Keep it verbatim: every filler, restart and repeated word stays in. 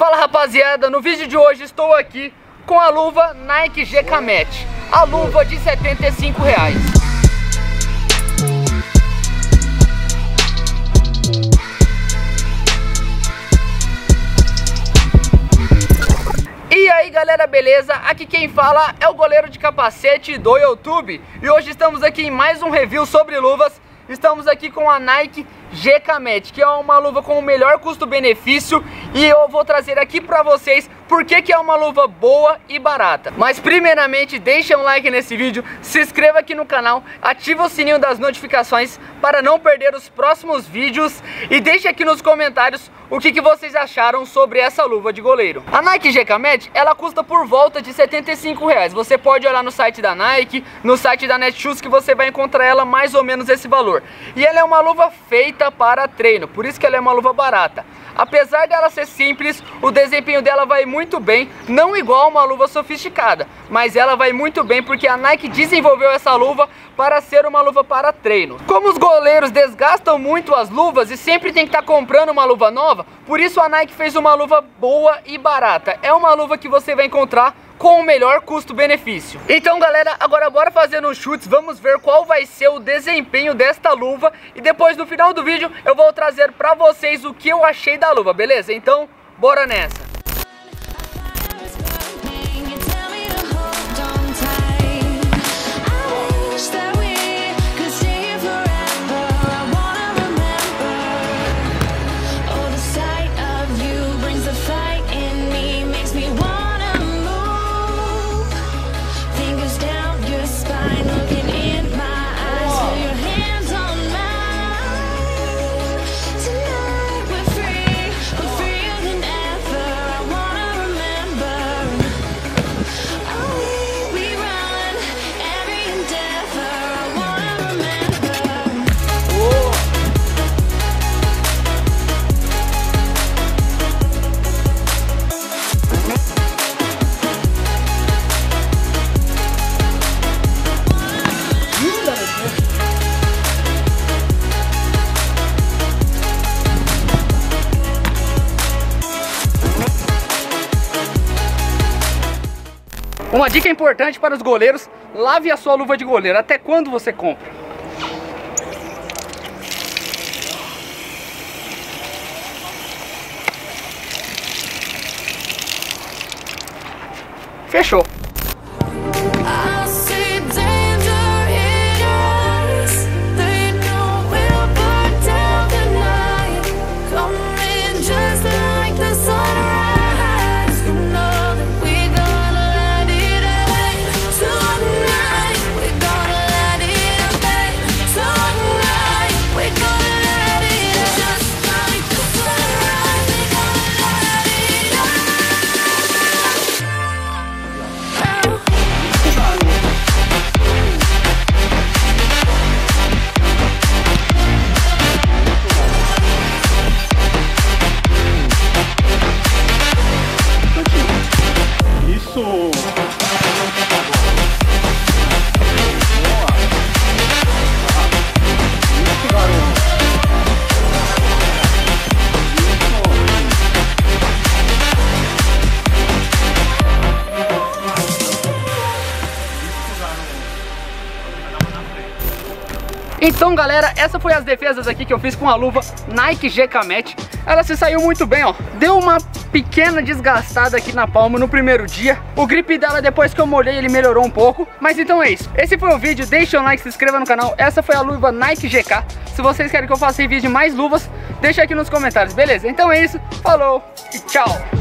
Fala rapaziada, no vídeo de hoje estou aqui com a luva Nike G K Match, a luva de setenta e cinco reais. E aí galera, beleza? Aqui quem fala é o Goleiro de Capacete do YouTube e hoje estamos aqui em mais um review sobre luvas. Estamos aqui com a Nike G K Match, que é uma luva com o melhor custo-benefício, e eu vou trazer aqui pra vocês porque que é uma luva boa e barata. Mas primeiramente deixa um like nesse vídeo, se inscreva aqui no canal, ativa o sininho das notificações para não perder os próximos vídeos e deixe aqui nos comentários o que que vocês acharam sobre essa luva de goleiro. A Nike G K Match, ela custa por volta de setenta e cinco reais. Você pode olhar no site da Nike, no site da Netshoes, que você vai encontrar ela mais ou menos esse valor. E ela é uma luva feita para treino, por isso que ela é uma luva barata. Apesar dela ser simples, o desempenho dela vai muito bem, não igual uma luva sofisticada, mas ela vai muito bem porque a Nike desenvolveu essa luva para ser uma luva para treino. Como os goleiros desgastam muito as luvas e sempre tem que estar comprando uma luva nova, por isso a Nike fez uma luva boa e barata. É uma luva que você vai encontrar com o melhor custo-benefício. Então galera, agora bora fazer uns chutes, vamos ver qual vai ser o desempenho desta luva e depois no final do vídeo eu vou trazer pra vocês o que eu achei da luva, beleza? Então, bora nessa! Uma dica importante para os goleiros: lave a sua luva de goleiro. Até quando você compra? Fechou. Então galera, essa foi as defesas aqui que eu fiz com a luva Nike G K Match. Ela se saiu muito bem, ó. Deu uma pequena desgastada aqui na palma no primeiro dia. O grip dela, depois que eu molhei, ele melhorou um pouco. Mas então é isso. Esse foi o vídeo, deixa um like, se inscreva no canal. Essa foi a luva Nike G K. Se vocês querem que eu faça vídeo de mais luvas, deixa aqui nos comentários, beleza? Então é isso, falou e tchau!